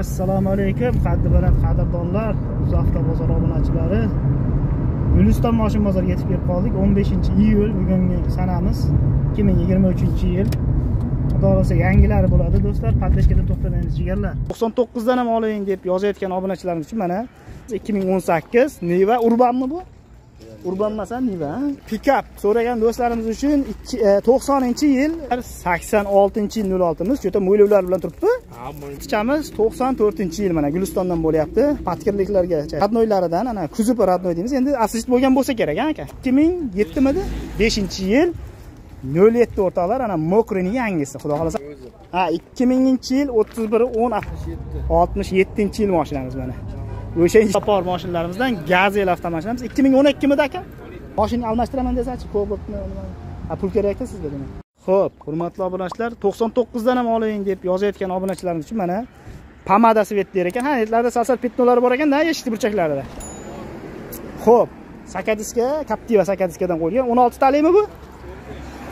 Assalomu alaykum, qaddi baland qadrdonlar, Uzavto bozor obunachilari. Guliston mashin bozoriga yetib kelib qoldik. 15-iyul bugungi sanamiz 2023-yil. Xudo xolasa yangilari bo'ladi do'stlar. Patishkada to'xtamaymiz jigarlar. 99 dan ham oling deb yozayotgan obunachilarimiz uchun mana 2018 Niva urbanmi bu? Urbanmasa Niva. Pikap so'ragan do'stlarimiz uchun 90-yil 86-06'miz. Juda mo'ylovlar bilan turibdi. Kichamiz 94-yil mana Gulistondan bo'lyapti. Patkirliklarga radnoylaridan ana kuzib radnoy deymiz. Endi asist bo'lgan bo'lsa kerak, aka. 2007-midi? 5-yil 07 o'rtoqlar ana Mokrining yangisi. Xudo xolasa. Ha, 2000-yil 31-10-67-yil mashinamiz mana. O'sha Sapor mashinalarimizdan gazel avtomashinamiz 2012-midi aka? Mashinani almashtiraman desangiz, ko'p bo'pti. Pul kerakda sizga demak. Xo'p, hurmatli obunachilar, 99 dan ham oling deb yozayotgan obunachilarimiz uchun mana pomada svet der ekan. Ha, netlarda salsal petnolar bor ekan-da, eshitdi burchaklarida. Xo'p, sakadiska, Kaptiva sakadiskadan qo'yilgan. 16 talikmi bu?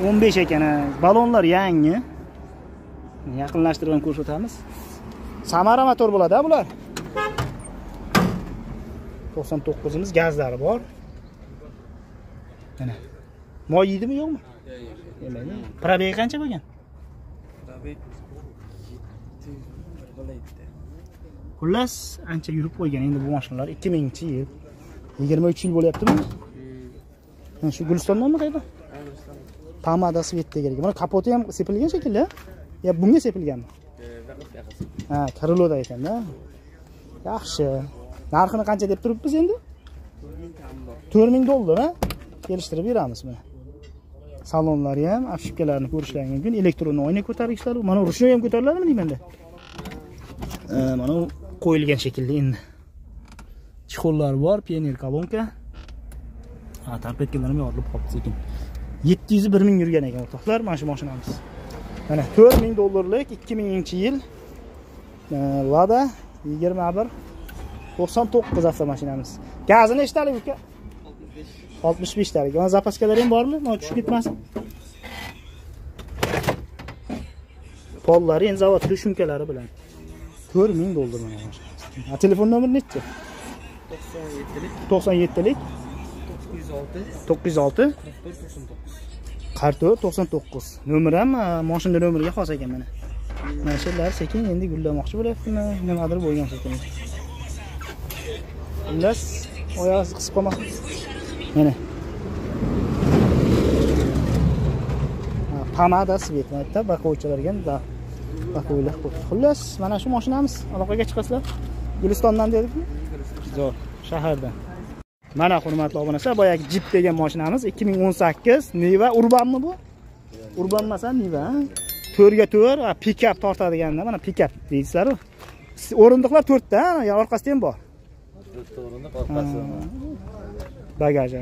15 ekan. Balonlar yangi. Yaqinlashtirib ko'rsatamiz. Samara motor bo'ladi-da bular. 99'imiz gazlari bor. Mana. Moy yeydimi yo'qmi? Yemaydi. Probeg qancha bo'lgan? Probeg 700 bo'ladi. Xullas, ancha yurib qo'ygan endi bu mashinalar 2000-yil. 23-yil bo'lyaptimi? Mana shu Gulistondanmi qayda? Pomada svet degan. Mana kapoti ham sepilgan shekilli. Ya bunga sepilganmi? Ha, kriloda ekan-da. Yaxshi. Narxini qancha deb turibmiz endi? 4000 dollar, ha? Kelishtirib beramiz mana. Salonlari ham, afshipkalarni ko'rishlaring mumkin. Elektron oyna ko'targichlar, mana rushni ham ko'tariladimi deymanda? Mana qo'yilgan shaklda endi. Chixollar bor, pioner kolonka. Ha, tarpetkalarni ham yorilib qoldi sekin. 700 1000 yurgan ekan o'rtoqlar, mana shu mashinamiz. Mana 4000 dollarlik 2000-yil Lada 21 99 avtomashinamiz. Gazini nechta talik uka? 65 talik. Mana zapaskalar ham bormi? Mana tushib ketmasin. Pollari endi zavod sumkalari bilan. 4000 dollar mana mashinamiz. A telefon nomeri necha? 97lik 906 44 99. Nomer ham mashina nomeriga xos ekan mana. Mana shular sekin endi gullamoqchi bo'lyaptimi? Nimadir bo'lgan sekin. Biraz oyağız kısıp ama yani Pamada svet hatta bakuvchilarga da bakuvlar ko'p. Xullas mana shu mashinamiz aloqaga chiqasizlar. Gulistondan dedikmi? Zo'r shahardan. Mana hurmatli obunachilar, boyagi Jeep degan mashinamiz 2018 Niva urbanmi bu? Urbanmasa Niva. 4x4 pikap tortadiganda mana pikap deysizlar-ku. O'rindiqlar 4 ta, orqasida ham bor. Bagaj.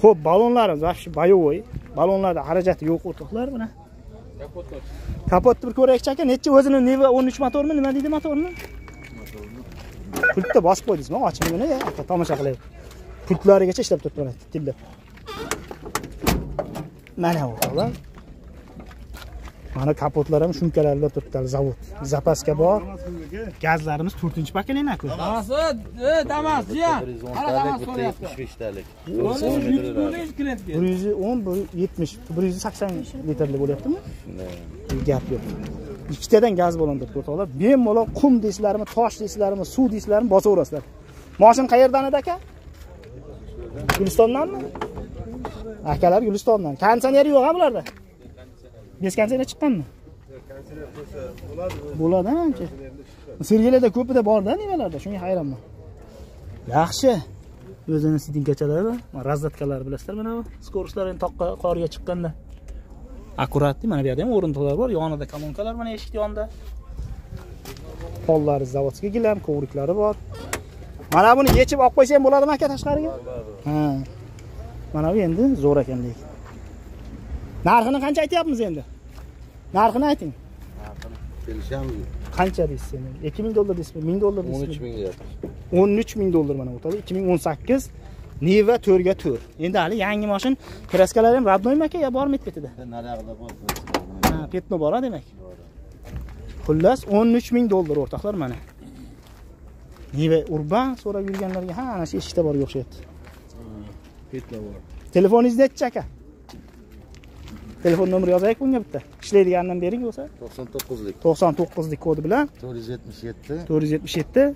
Xo'p, balonlarimiz vaqti bayovoy. Balonlarda xarajati yo'q o'rtoqlar mana. Kapotni bir ko'raylik aka, necha o'zini Niva 13 motormi, nima deydi motorni? Pultda bosib qo'ydingizmi? Ochmagina, aka, tomosha qiling. Pultlarigacha ishlab turibdi, tillab. Mana o'rtoqlar. Mana kapotlar ham shumkalarida turibdi, zavod. Zapaska bor. Gazlarimiz 4-pakalin aka. Hammasi Damas, ya. Qara Damas so'rayapti. 75 talik. 110 70 180 litrli bo'lyaptimi? Gap yo'q. Ikkitadan gaz bo'lindir o'rtoqlar. Bemalol qum deysizlarmi, tosh deysizlarmi, suv deysizlarmi bosaverasizlar. Mashina qayerdan edi aka? Gulistondanmi? Akalar Gulistondan. Konditsioner yo'q-a bularda? Beskandina chiqqanmi? Konditsioner bo'lsa bo'ladi. Bo'ladi ancha. Sergelida ko'pida bor-da nimalarda, shunga hayronman. Yaxshi. O'zini sidingkachalari, razdatkalari bilasizlar mana bu. Skorishlar endi toqqa qorga chiqqanda akkuratli. Mana bu yerda ham o'rindiqlar bor, yonida kolonkalar mana eshik yonida. Pollari zavodga gilam, kovriklari bor. Mana buni yechib olib qo'ysam bo'ladimi aka tashqariga? Ha. Mana bu endi zo'r ekan lekin. Narxini qancha aytayapmiz endi? Narxini ayting. Narxini kelishamiz. Qancha deysiz endi? 2000 dollar deysizmi? 1000 dollar deysizmi? 13000 deyapti. 13000 dollar mana o'tadi. 2018 Niva 4x4. Endi hali yangi mashin. Kraskalari ham radnoymi aka? Yo bormi ketida? Narxida bor. Ha, petno bor demak. Xullas 13000 dollar o'rtoqlar mana. Niva urban so'rab yurganlarga ha ana shu eshikda borga o'xshayapti. Petla bor. Telefoningiz necha aka? Telefon nomeri yozaylik bunga bitta. Ishlaydiganidan bering bo'lsa 99lik. 99lik kodi bilan 477 0606.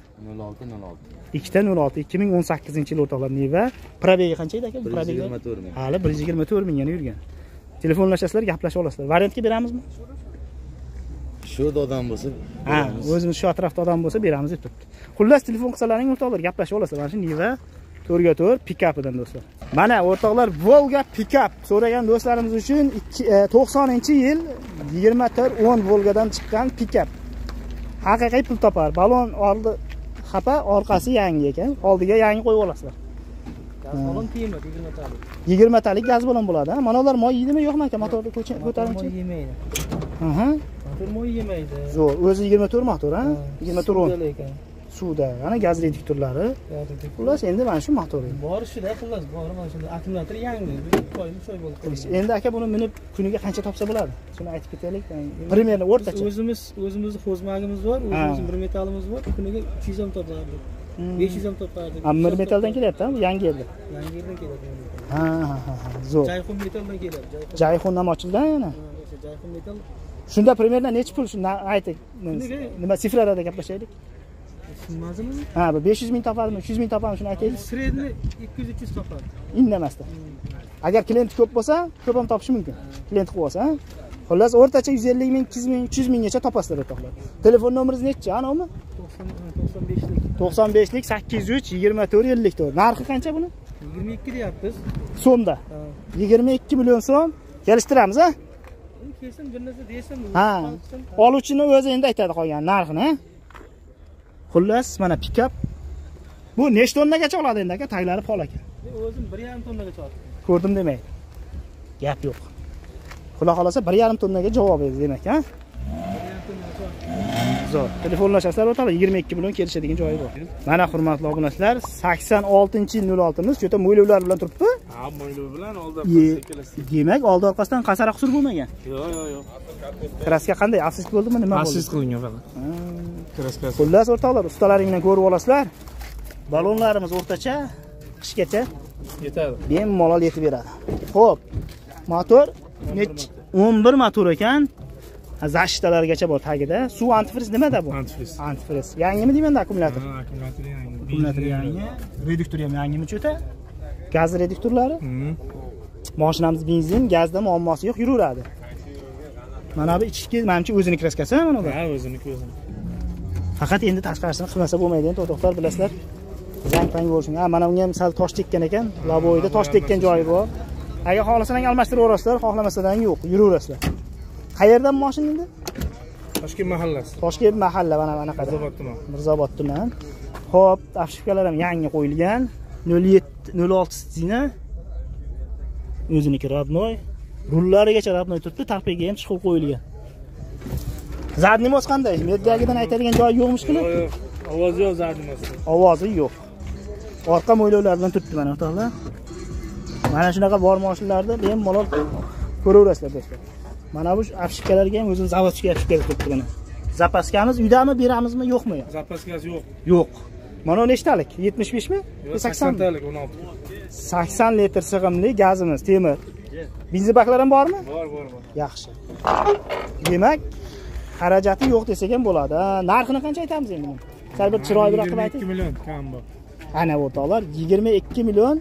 Ikkita 06 2018-yil o'rtoqlar Niva. Probega qancha edi aka? Probega 124 ming. Hali 124 ming yana yurgan. Telefonlashasizlar, gaplashib olasizlar. Variantga beramizmi? Shu odam bo'lsa, ha, o'zimiz shu atrofda odam bo'lsa beramiz deb turibdi. Xullas telefon qilsalaring o'rtoqlar, gaplashib olasizlar. Mana shu Niva 4x4 pikapidan do'stlar. Mana o'rtoqlar Volga pikap so'ragan do'stlarimiz uchun 90-yil 3110 Volgadan chiqqan pikap. Haqiqiy pul topar. Balon oldi xapa, orqasi yangi ekan. Oldiga yangi qo'yib olasizlar. Gaz balon kiyimi 20 talik. 20 talik gaz balon bo'ladi, ha. Mana ular moy yeydimi, yo'qmi aka? Motorni ko'taruvchi yemaydi. Aha. Moy yemaydi. Zo'r. O'zi 24 motor, ha? 24 ekan. Suvda, ana gaz reduktorlari. Xullas endi mana shu motor. Bor shida, xullas, bor mana shunda akkumulyator yangi, qo'yib so'y bo'ldi. Endi aka buni minib kuniga qancha topsa bo'ladi? Shuni aytib ketaylik. Primerni o'rtacha. O'zimizni xozmagimiz bor, o'zimizning bir metalimiz bor. Kuniga 300 ham topardik. 500 ham topardik. Amir metaldan kelyapti-mi? Yangi yerda. Yangi yerdan kelyapti. Ha. Zo'r. Jayxun metaldan kelyapti. Jayxun ham ochilgan yana. O'sha Jayxun metal. Shunda primerni necha pul shuni ayting. Nima sifralarda gaplashaylik. Ha, 500 ming toparmi, 300 ming toparmi shuni aytaylik. Sredni 200-300 topadi. Indamasdan. Agar klient ko'p bo'lsa, ko'p ham topish mumkin. Klient qilib olsa, xullas o'rtacha 150 ming, 200 ming, 300 minggacha topasizlar o'rtoqlar. Telefon nomeringiz nechi? Anomi? 95lik. 95lik 803 24 54. Narxi qancha buni? 22 deyapmiz. So'mda. 22 million so'm kelishtiramiz, ha? Kesin bir narsa desam, ha. Oluvchini o'zi endi aytadi qolgan narxini, ha? Xullas mana pikap. Bu nechta tonnagacha oladi endi aka? Taglari pol aka. O'zim 1.5 tonnagacha oldim. Ko'rdim demaydi. Gap yo'q. Xudo xolasa 1.5 tonnaga javob berdi demak, ha? 1.5 tonnagacha oldim. Zo'r. Telefonlashasizlar o'rtoqlar 22 million kelishadigan joyi bor. Mana hurmatli obunachilar, 86-yil 06-imiz juda mo'ylovlar bilan turibdi. Ha, mo'ylov bilan oldi orqasidan kelasiz. Demak, oldi orqasidan qasara qusur bo'lmagan. Yo'q. Kraska qanday? Afsiz bo'ldimi, nima bo'ldi? Afsiz qilingan faqat. Xullas o'rtoqlar, ustalaringdan ko'rib olasizlar. Balonlarimiz o'rtacha qishgacha yetadi. Bemalol yetib beradi. Xo'p. Motor nech? 11 motor ekan. Zashtalargacha bor tagida. Suv antifriz nimada bu? Antifriz. Yangimi deyman-da akkumulyator? Akkumulyator yangi. Akkumulyator yangi. Reduktor ham yangimi cho'ta? Gaz reduktorlari? Mashinamiz benzin, gazda muammosi yo'q, yuraveradi. Mana bu ichki, menimcha o'zining kraskasi mana bu. Ha, o'ziniki. Faqat endi tashqarisini qilmasa bo'lmaydi, endi o'toqlar bilasizlar. Zang-pang bo'lsin. Ha, mana unga ham sal tosh tekkan ekan, labo'yida tosh tekkan joyi bor. Agar xohlasang almashtirib o'rasizlar, xohlamasadan yo'q, yuraverasizlar. Qayerdan mashin endi? Toshkent mahallasi. Toshkent mahalla mana bunaqada. Mirzobod tuman. Xo'p, afshifkalar ham yangi qo'yilgan. 0706 stina. O'ziniki radnoy. Rullarigacha radnoy turibdi, tarpaga ham chiqib qo'yilgan. Zadnimos qanday? Meddagidan aytadigan joyi yo'qmishmi? Yo'q. Ovozi yo'q zadnimosda. Ovozi yo'q. Orqa mo'ylovlar bilan turibdi mana o'rtoqlar. Mana shunaqa bor mashinlarni bemalol ko'raverasizlar do'stlar. Mana bu afshikalarga ham o'zimiz zavodchiga afshikalar turibdi mana. Zapaskamiz uydami, beramizmi, yo'qmi? Zapaskasi yo'q. Yo'q. Mana nechtalik? 75 mi? 80 talik 16. 80 litr sig'imli gazimiz, temir. Benzin baklari ham bormi? Bor. Yaxshi. Demak, xarajati yo'q desak ham bo'ladi. Narxini qancha aytamiz endi buni? Sal bir chiroyliroq qilib ayting. 22 million kam bor. Ana o'rtoqlar 22 million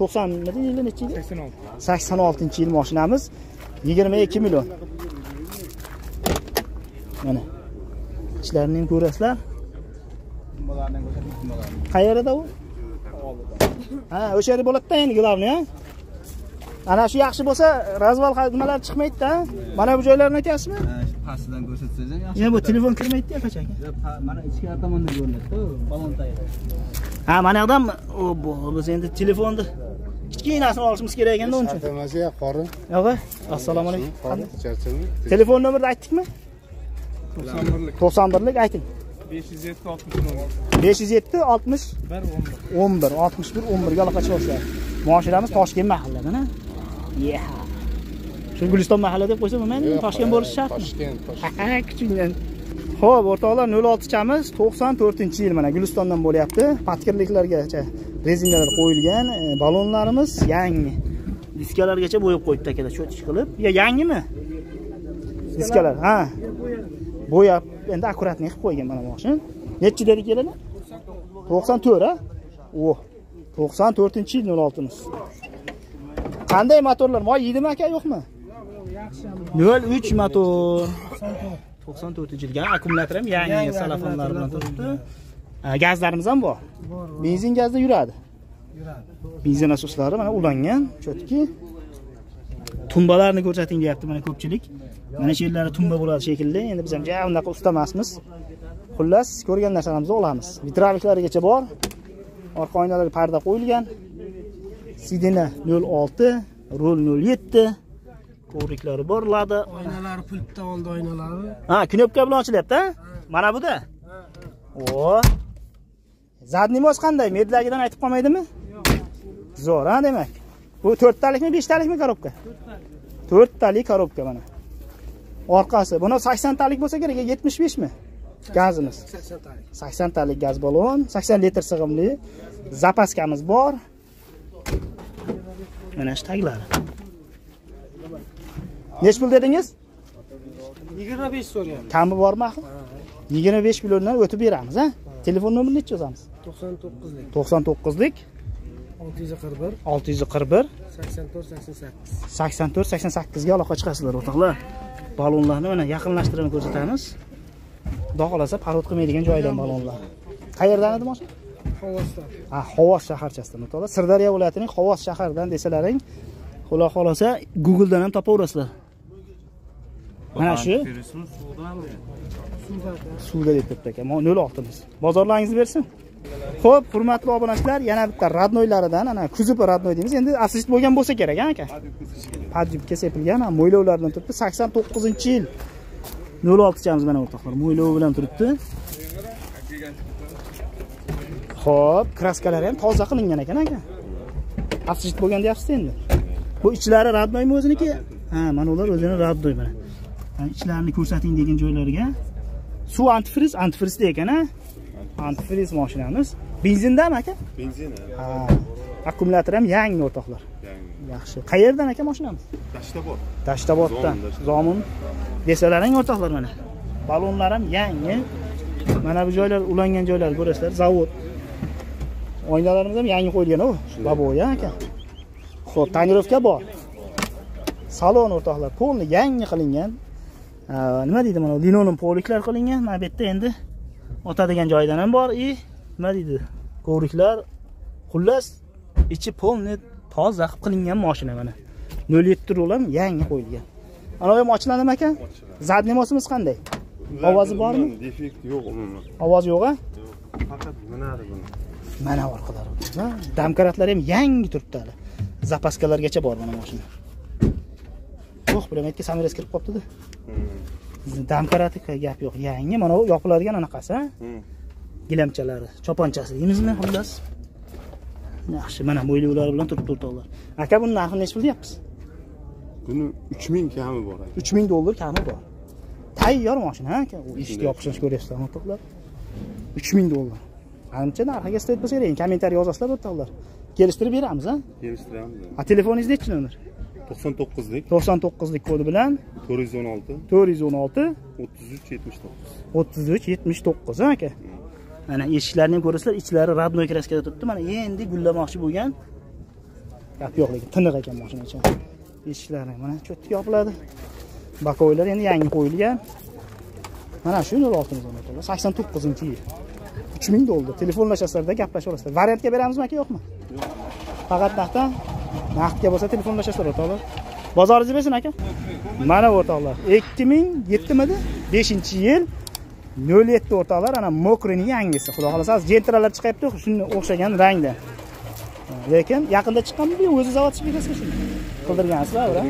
90 mingdan necha edi? 86. 86-yil mashinamiz 22 million. Mana. Ishlarini ham ko'rasizlar. Qayerda u? Ha, o'sha yerda bo'ladi-da endi glavni, ha? Ana shu yaxshi bo'lsa, razval nimalar chiqmaydi-da. Mana bu joylarni aytyapsizmi? Pastidan ko'rsatsangiz ham yaxshi. Yo'q, bu telefon kirmaydi-da, qachon? Mana ichki tomondan ko'rinadi-ku, balon tayyor. Ha, mana yoqdan o'bo, biz endi telefonni kichkinasini olishimiz kerak ekan-da uncha. Aytolmasiz, qorin. Yo'q-a? Assalomu alaykum. Qanday? Telefon nomerni aytdikmi? 91lik. 91lik ayting. 507 60 11. 507 60 11. 61 11 ga aloqachi bo'lsizlar. Mashinamiz Toshkent mahalla mana. Yeah. Shu Guliston mahalla deb qo'ysa bo'lmaydi, Toshkent bo'lishi shart. Toshkent. Ha, kichikdan. Xo'p, o'rtoqlar, 06 kamiz 94-yil mana Gulistondan bo'lyapti. Patkirliklargacha rezinlar qo'yilgan, balonlarimiz yangi. Diskalargacha bo'yib qo'yibdi akalar, cho'chich qilib. Ya yangimi? Diskalar, ha. Bo'yab, endi akuratni qilib qo'ygan mana mashina. Nechchi dedik keladi? 94, ha? O. 94-yil 06-miz. Qanday motorlar? Moy yedimi aka, yo'qmi? Yo'q, 03 motor. 94-yilga akkumulyator ham yangi, salafonlar bilan turibdi. Gazlarimiz ham bor. Benzin gazda yuradi. Benzin asoslari mana ulangan, chotki. Tumbalarni ko'rsating deyapti mana ko'pchilik. Mana shu yerlari tumba bo'ladi shekilli. Endi biz ham ja unaqa ustamasmiz. Xullas, ko'rgan narsalarimizni olamiz. Vitravliklarigacha bor. Orqa oynalarga parda qo'yilgan. Sidena 06, rol 07. Ko'riklari bor, lada. Oynalari pultda oldi oynalari. Ha, knopka bilan ochilyapti, ha? Mana bu da. O. Zadnimoz qanday? Medlagidan aytib qolmaydimi? Yo'q. Zo'r, ha, demak. Bu 4 talikmi, 5 talikmi korobka? 4 talik. 4 talik korobka mana. Orqasi, buni 80 talik bo'lsa kerak, 75 mi? Gazimiz. 80 talik. 80 talik gaz balon, 80 litr sig'imli. Zapaskamız bor. Mana shu taglari. Nech pul dedingiz? 25 so'rayapman. Kami bormi axir? 25 milliondan o'tib beramiz, ha? Telefon nomerini nechga yozamiz? 99lik. 99lik 641 641 84 88. 84 88 ga aloqa chiqasizlar, o'rtoqlar. Balonlarni mana yaqinlashtirib ko'rsatamiz. Xudo xolasa parod qilmaydigan joydan balonlar. Qayerdan edi mashina? Xovosdan. Ha, Xovos shaharchasidan, o'rtoqlar. Sirdaryo viloyatining Xovos shaharidan desalaring, xudo xolasa Google dan ham topaverasizlar. Mana shu. Suvda deb turibdi aka. 06-miz. Bozorlaringizni bersin. Xo'p, hurmatli obunachilar, yana bitta radnoylaridan, ana kuzupa radnoy deymiz. Endi asist bo'lgan bo'lsa kerak, aka. Padjubka sepilgan, ana mo'ylovlardan turibdi. 89-yil. 06-chamiz mana o'rtoqlar. Mo'ylov bilan turibdi. Xo'p, kraskalari ham toza qilingan ekan, aka. Asist bo'lgan deyapsiz endi. Bu ichlari radnoymi o'ziniki? Ha, mana ular o'zini radnoy mana. İçlerini ko'rsating degan joylarga. Suv antifriz, antifrizda ekan, ha? Antifriz mashinamiz. Benzindanmi aka? Benzin. Ha. Akkumulyator ham yangi o'rtoqlar. Yangi. Yaxshi. Qayerdan aka mashinamiz? Tashtabod. Tashtaboddan. Zomin desalaring o'rtoqlar mana. Balonlar ham yangi. Mana bu joylar ulangan joylar ko'rasizlar, zavod. Oynalarimiz ham yangi qo'yilgan-ku. Baboya aka. Xo'p, tonirovka bor. Salon o'rtoqlar, polni yangi qilingan. Nima deydi mana linoleum poliklar qilingan. Mana bu yerda endi otadigan joydan ham bor. Nima deydi? Ko'riklar, xullas, ichi polni toza qilib qilingan mashina mana. 07 rolam yangi qo'yilgan. Ana ham ochlanadimi aka? Zadnimosimiz qanday? Ovozi bormi? Defekt yo'q umuman. Ovoz yo'q-a? Faqat minadi buni. Mana orqalari. Damkaratlari ham yangi turibdi hali. Zapaskalargacha bor mana mashina. Yo'q, bilamaydi, samolyot kirib qopti-da. Damkarati gap yo'q, yangi. Mana bu yopiladigan anaqasi, ha? Gilamchalari, choponchasi deymizmi, xullas. Yaxshi, mana mo'ylovlari bilan turib o'rtoqlar. Aka, buni narxini nech pul deyapsiz? Buni 3000 kami bor. 3000 dollar kami bor. Tayyor mashina, aka. Ishni yopishni ko'ryapsizlar, o'rtoqlar. 3000 dollar. Qancha narxiga stet bo'lsa kerak, kommentariy yozasizlar, o'rtoqlar. Kelishtirib beramiz, ha? Kelishtiramiz. A telefoningiz nechchi nomer? 99lik kodi bilan 416 3379 aka. Mana eshiklarni ham ko'rasizlar, ichlari radnoy kraskada turibdi. Mana endi gullamoqchi bo'lgan gap yo'qligi, tiniq ekan mashina ichi. Eshiklari mana cho'tdi yopiladi. Bakoylar endi yangi qo'yilgan. Mana shu 06-miz 89-yil. 3000 dollar. Telefonlashasizlar-da, gaplashib olasizlar. Variantga beramizmi aka, yo'qmi? Yo'q. Faqat naqddan. Naqdga bo'lsa telefonlashasizlar o'rtoqlar. Bozoringiz bersin aka. Mana o'rtoqlar, 2007-midi? 5-yil 07 o'rtoqlar, ana mokrining yangisi. Xudo xolasa, jentralar chiqyapti, shunga o'xshagan rangda. Lekin yaqinda chiqqanmi, o'zi zavod shpikasiga shuni qildirgansizlar-a?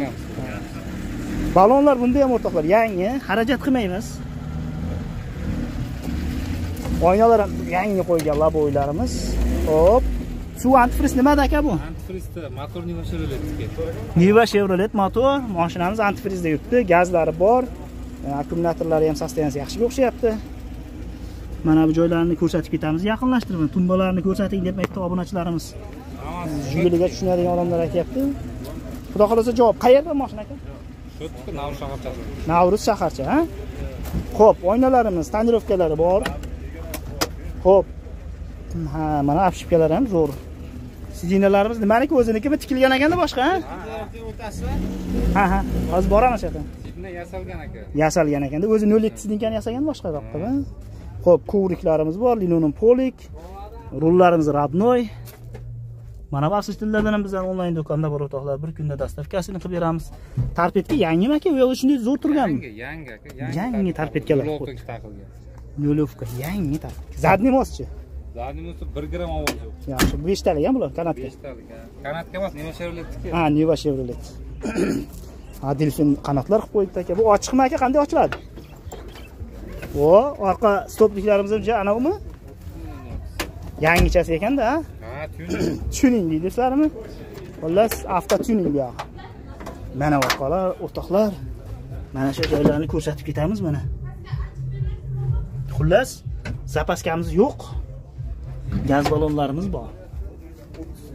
Balonlar bunda ham o'rtoqlar yangi, xarajat qilmaymiz. Oynalar ham yangi qo'ygan laboylarimiz. Hop. Suv antifriz nimada aka bu? Antifrizda motor Niva Chevrolet. Niva Chevrolet motor, mashinamiz antifrizda yuribdi, gazlari bor. akkumulyatorlari ham sostaniyasi yaxshiga o'xshayapti. Mana bu joylarini ko'rsatib ketamiz. Yaqinlashtirib, tumbalarni ko'rsating deb aytdi obunachilarimiz. Jigiliga tushunadigan odamlar aytayapti. Xudo xolasa javob. Qayerda mashina aka? Shu Navruz shaharchasi. Navruz shaharcha, ha? Xo'p, oynalarimiz, tonirovkalari bor. Xo'p. Ha, mana apshipkalar ham zo'r. Sidinalarimiz nimaniki o'zinikimi tikilgan ekanda boshqa, ha? Ha. Hozir boramiz aka. Sidina yasalgan aka. Yasalgan ekanda o'zi 0.7 sidnikani yasagan boshqaroqda. Xo'p, kovriklarimiz bor, linoleum polik, rullarimiz radnoy. Mana bu asistillardan ham bizlar onlayn do'konda bor o'rtoqlar, bir kunda dastavkasini qilib beramiz. Tarpetka yangimi aka? U yo'q, shunday zo'r turganmi? Yangi aka, yangi tarpetkalar taqilgan. Yo'lovka, yangi tarpetka. Zadniy moschi. Zadniy mosti 1 gram avval yo'q. Yaxshi, 5 talik ham bular kanatga. 5 talik ha. Kanatga emas, Niva Chevroletniki. Ha, Niva Chevrolet. Ha, delfin qanotlar qilib qo'yibdi aka. Bu ochiqmi aka? Qanday ochiladi? O, orqa stopliklarimiz ham ja anavmi? Yangichasi ekanda, ha? Ha, tuning. Tuning deysizlarmi? Xullas, avto tuning bu. Mana o'rtoqlar, o'rtoqlar. Mana shu joylarni ko'rsatib ketamiz mana. Xullas, zapaskamiz yo'q. Gaz balonlarimiz bor.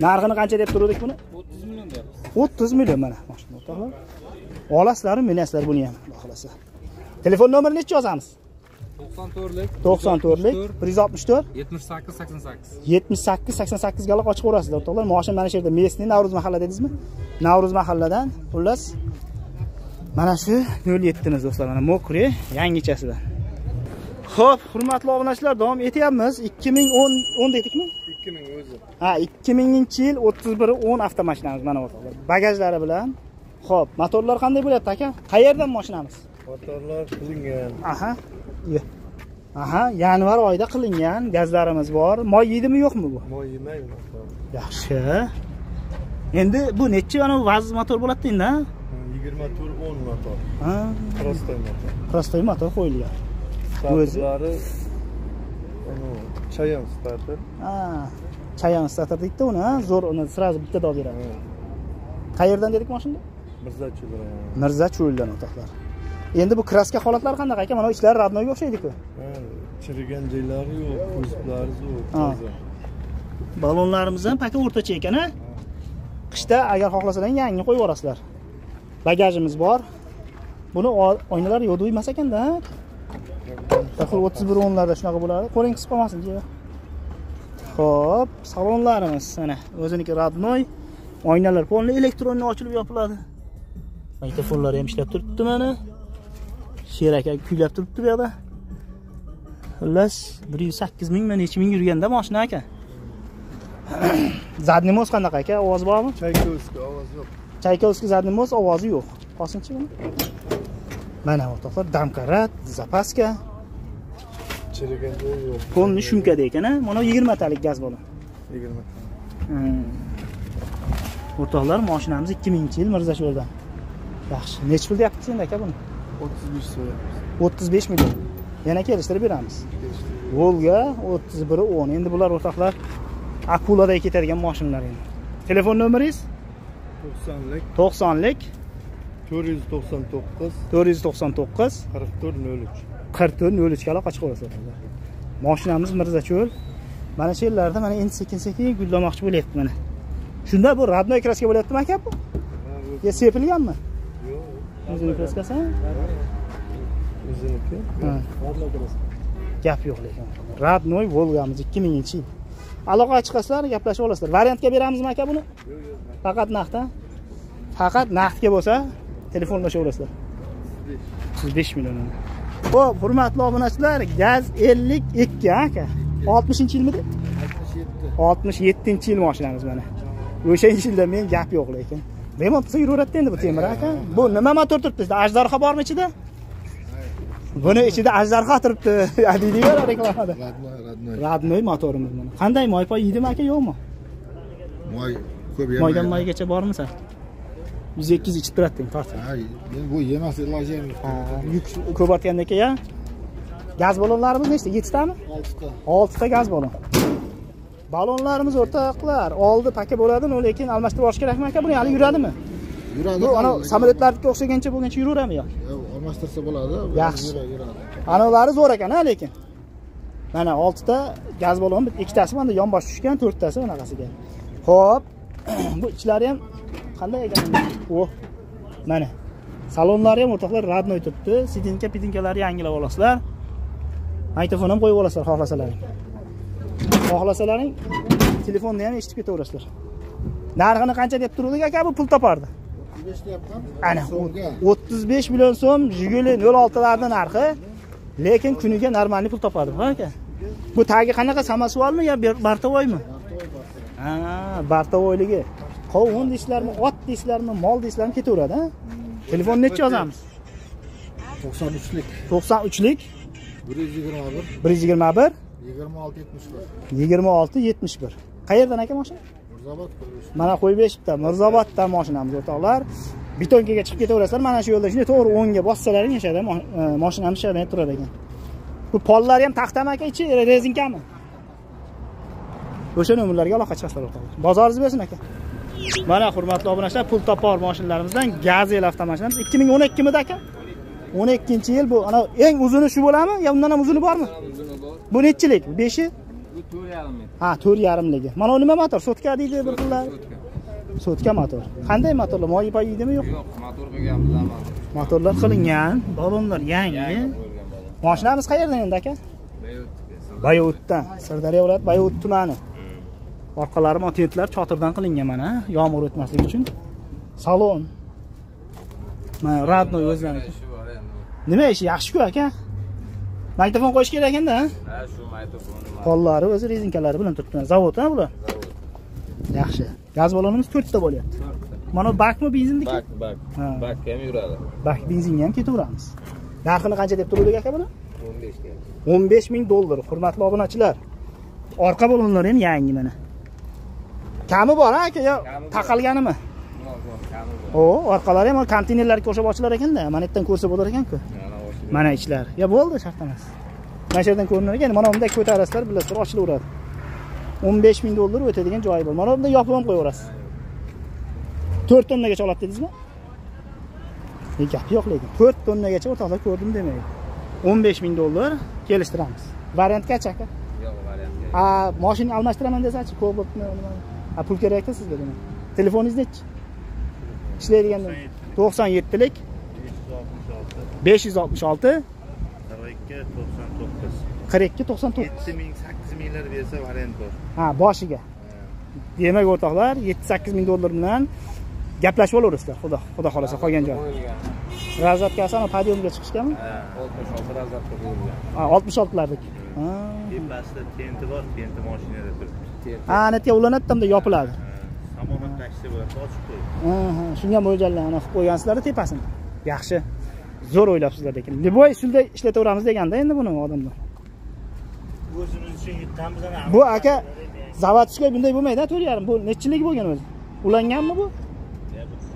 Narxini qancha deb turdik buni? 30 million deyapmiz. 30 million mana mashina o'rtoqlar. Olasizlarmi, menasizlar buni ham, xudo xolasa. Telefon nomerini nechta yozamiz? 94lik 164 78 88 galoq ochib o'rasizlar o'rtoqlar. Mashina mana shu yerda Mesni Navruz mahalla dedingizmi? Navruz mahalladan xullas mana shu 07timiz do'stlar, mana mokri yangichasidan. Xo'p, hurmatli obunachilar, davom etyapmiz. 2010 dedikmi? 2000 o'zi. Ha, 2000-yil 3110 avtomashinamiz mana o'rtoqlar. Bagajlari bilan. Xo'p, motorlar qanday bo'lyapti aka? Qayerdan mashinamiz? Motorlar qilingan. Aha. Aha, yanvar oyida qilingan. Gazlarimiz bor. Moy yedimi yo'qmi bu? Moy yemaydi. Yaxshi. Endi bu necha mana bu vaz motor bo'ladi endi, ha? 20 tur 10 motor. Ha, prostoy motor. Prostoy motor qo'yilgan. O'zlari ana chayon starter. Ha, chayon starter deydi uni, ha? Zo'r uni sirasi bitta deb beradi. Qayerdan dedik mashinani? Mirzacho'ldan. Mirzacho'ldan o'toqlar. Endi bu kraska holatlari qanday aka? Mana ishlari radnoyga o'xshaydi-ku. Ha, chirigan joylari yo'q, o'zlari zo'r, toza. Balonlarimiz ham paka o'rtacha ekan, ha? Qishda agar xohlasangiz yangi qo'yib yuborasizlar. Bagajimiz bor. Buni oynalar yo'dib emas ekanda, ha? Taxir 3110 larda shunaqa bo'ladi. Qo'ling qisib qolmasin, jiya. Xo'p, salonlarimiz mana o'ziniki radnoy. Oynalar polni elektronni ochilib yopiladi. Mikrofonlari ham ishlab turibdi mana. Sherak aka kuylab turibdi bu yerda. Xullas 108 ming mi, necha ming yurganda mashina aka. Zadnimos qanaqa aka? Ovoz bormi? Chaykovskiy ovoz yo'q. Chaykovskiy Zadnimos ovozi yo'q. Qo'shimcha buni. Mana o'rtoqlar, damkarat, zapaska. Chiriganda yo'q. Polni shumkada ekan-a? Mana 20 talik gaz bo'ladi. 20 talik. O'rtoqlar, mashinamiz 2000-yil Mirzacho'ldan. Yaxshi. Nech pul deyapti endi aka buni? 35 so'raymiz. 35 million. Yana kelishtirib beramiz. Volga 3110. Endi bular o'rtoqlar Akulada ketadigan mashinalar endi. Telefon nomeringiz? 90lik 499 4403. 4403 galoq ochib qo'yasiz o'rtoqlar. Mashinamiz Mirzacho'l. Mana shu yerlarda mana endi sekin-sekin gullamoqchi bo'lyapti mana. Shunda bu radnoy kraska bo'lyaptimi aka bu? Ya sepilganmi? O'zini kraskasi? O'ziniki. Ha. Gap yo'q lekin. Radnoy Volgamiz 2000-yil. Aloqa chiqasizlar, gaplashib olasizlar. Variantga beramizmi aka buni? Yo'q. Faqat naqdda. Faqat naqdga bo'lsa, telefonlasha olasizlar. 35 million. Xo'p, hurmatli obunachilar, gaz 52 aka. 60-yilmidi? 67. 67-yil mashinamiz mana. O'sha yilda men gap yo'q lekin. Remont qilsa yuraveradi endi bu temir aka. Bu nima motor turibdi? Ajdarha bormi ichida? Buni ichida ajdarha turibdi. Deydilar reklamada. Radnoy motorimiz mana. Qanday moy-poy yeydimi aka, yo'qmi? Moy ko'p yemaydi. Moydan moygacha bormisan? 102 ichib turadi deng tortib. Ha, bu yemas ilojim. Yuk ko'paytgandan keyin gaz balonlarimiz nechta? 7 tami? 6 ta. 6 ta gaz balon. Balonlarimiz o'rtoqlar oldi paka bo'ladimi, lekin almashtirib olish kerakmi aka? Buni hali yuradimi? Yuradi. Bu ana samolyotlarga o'xshagancha bo'lgancha yuraveradi yo'q. Yo'q, almashtirsa bo'ladi. Yaxshi. Anavlari zo'r ekan, lekin. Mana 6 ta gaz balon, 2 tasi menda yonbosh tushgan, 4 tasi anaqasiga. Xo'p, bu ichlari ham qanday ekan? Oh. Mana salonlari ham o'rtoqlar radnoy turibdi. Sidinka, pidinkalari yangilab olasizlar. Mikrofon ham qo'yib olasizlar xohlasalaring. Xohlasalaring telefonni ham eshitib ketaverasizlar. Narxini qancha deb turdik aka, bu pul topardi. 35 milyon so'm Jiguli 06'larning narxi, lekin kuniga normalni pul topadim aka. Bu tagi qanaqa samasuvalmi yo bartavoymi? Ha, bartavoyligi. Qovun deysizlarmi, ot deysizlarmi, mol deysizlarmi ketaveradi, ha? Telefon necha yozamiz? 93lik. 93lik 121 121 26 71. Qayerdan aka mashina? Mana qo'yib berishibdi. Mirzoboddan mashinamiz o'rtoqlar. Bitonkaga chiqib ketaverasizlar. Mana shu yo'lda shunday to'g'ri o'ngga bossalaring yashadi. Mashinamiz shunday turar ekan. Bu pollari ham taxtami aka, ichi rezinkami? O'sha nomerlarga aloqa chiqasizlar o'rtoqlar. Bozoringiz bo'lsin aka. Mana hurmatli obunachilar, pul topar mashinalarimizdan Gazel avtomashinamiz 2012-mida aka. 12-yil bu. Ana eng uzuni shu bo'ladimi? Yo undan ham uzuni bormi? Bu nechilik? 5-i? 4.5 metr. Ha, 4.5ligi. Mana nima motor? Sotka deydi bir xillar. Sotka motor. Qanday motorlar? Moyi pay yeydimi, yo'q? Yo'q, motor qilganmiz. Motorlar qilingan, balonlar yangi. Mashinamiz qayerdan endi aka? Bayovutdan. Sirdaryo viloyati Bayovut tumani. Orqalari motetlar chotirdan qilingan mana, yomg'ir o'tmasligi uchun. Salon. Mana radnoy o'zlaniki. Nima ishi yaxshi-ku aka? Mikrofon qo'yish kerak ekan-da. Ha, shu mikrofonni. Qo'llari o'zi rezinkalari bilan turibdi. Zavod, ha, bular? Zavod. Yaxshi. Gaz balonimiz 4 ta bo'lyapti. 4 ta. Mana bakmi benzinniki? Bak. Ha, bak ham yuradi. Bak benzinga ham ketaveramiz. Narxini qancha deb turdik aka buni? 15 ga. 15 ming dollar. Hurmatli obunachilar, orqa balonlari ham yangi mana. Kami bor aka, yo taqalganimi? Yo'q, kami bor. O, orqalari ham konteynerlarga o'xshab ochilar ekan-da. Mana yerdan ko'rsa bo'lar ekan-ku. Mana ishlar. Ya bo'ldi, shart emas. Mana shu yerdan ko'rinar ekan, mana bunda ko'tarasizlar, bilasizlar, ochilaveradi. 15 ming dollar o'tadigan joyi bor. Mana bunda yopib ham qo'yaverasiz. 4 tonnagacha oladi dedingizmi? Gap yo'q lekin. 4 tonnagacha o'rtoqlar ko'rdim demaydi. 15 ming dollar kelishtiramiz. Variant qancha aka? Yo'q, variant yo'q. Ha, mashina almashtiraman desachi, ko'pmi? Ha, pul kerak-da sizga demak. Telefoningiz nechi? Ishlaydigan 97lik 566 42 99 7.000 8.000lar bersa variant bor. Ha, boshiga. Demak o'rtoqlar, 7-8 ming dollar bilan gaplashib olaverasizlar. Xudo xolasa qolgan joy. Razzatkasi ana podiumga chiqishganmi? Ha, 66 razzatka bo'lgan. Ha, 66lardik. Ha. Tepasida tenti bor, tenti mashinada turibdi. Ha, natga ulanadi hamda yopiladi. Samomat tashisi bo'ladi, ochib qo'ying. Ha, shunga mo'ljallanib qo'ygansizlar tepasini. Yaxshi. Zo'r o'ylabsizlar lekin. Nivoy shunday ishlataveramiz deganda endi buni odamlar. O'zimiz uchun yutamiz ana. Bu aka zavodchiga bunday bo'lmaydi, 4.5. Bu nechilik bo'lgan o'zi? Ulanganmi bu?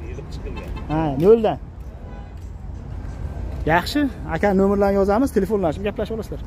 Yig'ib chiqilgan. Ha, yo'ldan. Yaxshi. Aka nomerlarni yozamiz, telefonlashib gaplashib olasizlar.